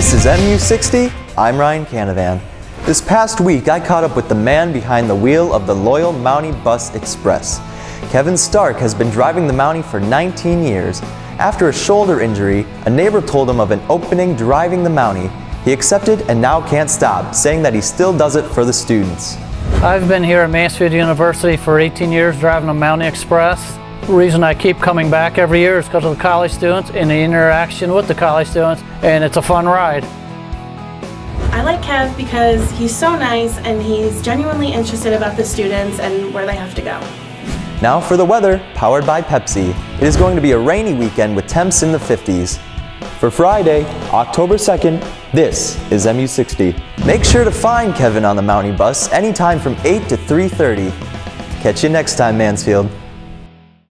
This is MU60, I'm Ryan Canavan. This past week I caught up with the man behind the wheel of the Loyal Mountie Bus Express. Kevin Stark has been driving the Mountie for 19 years. After a shoulder injury, a neighbor told him of an opening driving the Mountie. He accepted and now can't stop, saying that he still does it for the students. I've been here at Mansfield University for 18 years driving the Mountie Express. The reason I keep coming back every year is because of the college students and the interaction with the college students, and it's a fun ride. I like Kev because he's so nice and he's genuinely interested about the students and where they have to go. Now for the weather, powered by Pepsi. It is going to be a rainy weekend with temps in the 50s. For Friday, October 2nd, this is MU60. Make sure to find Kevin on the Mountie Bus anytime from 8 to 3:30. Catch you next time, Mansfield.